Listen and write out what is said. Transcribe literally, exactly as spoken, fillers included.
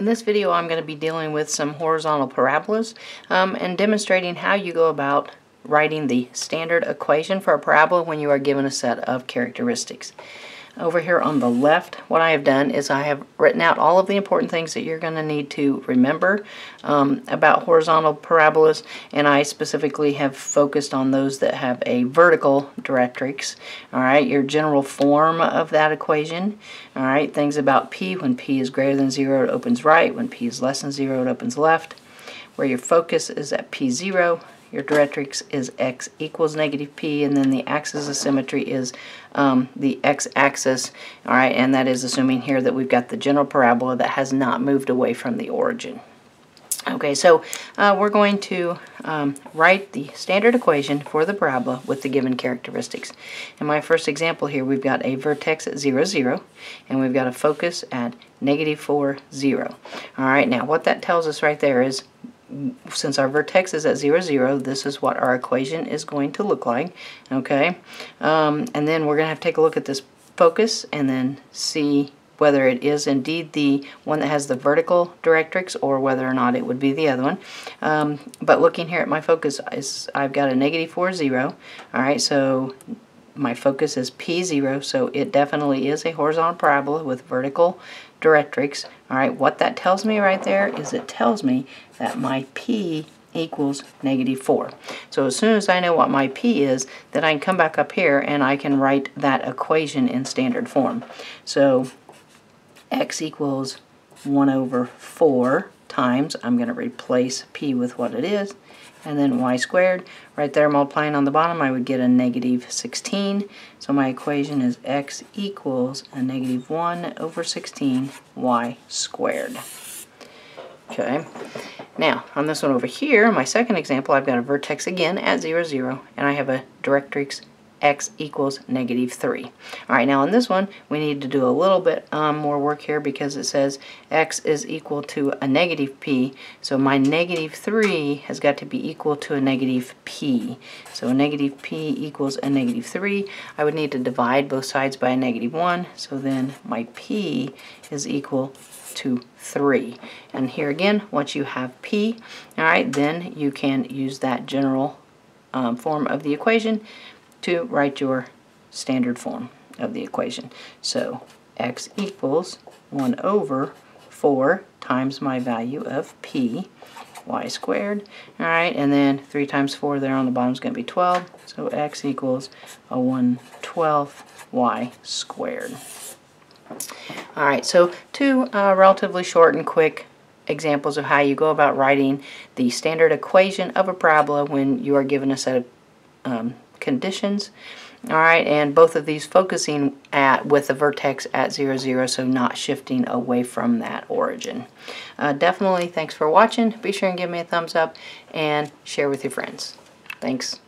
In this video I'm going to be dealing with some horizontal parabolas um, and demonstrating how you go about writing the standard equation for a parabola when you are given a set of characteristics. Over here on the left, what I have done is I have written out all of the important things that you're going to need to remember um, about horizontal parabolas, and I specifically have focused on those that have a vertical directrix. All right, your general form of that equation. All right, things about P. When P is greater than zero, it opens right. When P is less than zero, it opens left. Where your focus is at P zero. Your directrix is x equals negative p, and then the axis of symmetry is um, the x-axis, all right, and that is assuming here that we've got the general parabola that has not moved away from the origin. Okay, so uh, we're going to um, write the standard equation for the parabola with the given characteristics. In my first example here, we've got a vertex at zero, zero, and we've got a focus at negative four, zero. All right, now what that tells us right there is, since our vertex is at zero, zero, this is what our equation is going to look like, okay? Um, and then we're going to have to take a look at this focus and then see whether it is indeed the one that has the vertical directrix or whether or not it would be the other one. Um, but looking here at my focus, is I've got a negative four, zero, all right, so my focus is P zero, so it definitely is a horizontal parabola with vertical directrix. All right, what that tells me right there is it tells me that my P equals negative four. So as soon as I know what my P is, then I can come back up here and I can write that equation in standard form. So x equals one over four times, I'm going to replace P with what it is, and then y squared. Right there multiplying on the bottom, I would get a negative sixteen. So my equation is x equals a negative one over sixteen y squared. Okay. Now, on this one over here, my second example, I've got a vertex again at zero, zero, and I have a directrix x equals negative three. All right, now on this one, we need to do a little bit um, more work here because it says x is equal to a negative p, so my negative three has got to be equal to a negative p. So a negative p equals a negative three. I would need to divide both sides by a negative one, so then my p is equal to three. And here again, once you have p, all right, then you can use that general um, form of the equation to write your standard form of the equation. So x equals one over four times my value of p, y squared, all right, and then three times four there on the bottom is going to be twelve, so x equals a one twelfth y squared. All right, so two uh, relatively short and quick examples of how you go about writing the standard equation of a parabola when you are given a set of um, conditions, all right, and both of these focusing at with the vertex at zero, zero, so not shifting away from that origin. Uh, definitely, thanks for watching. Be sure and give me a thumbs up and share with your friends. Thanks.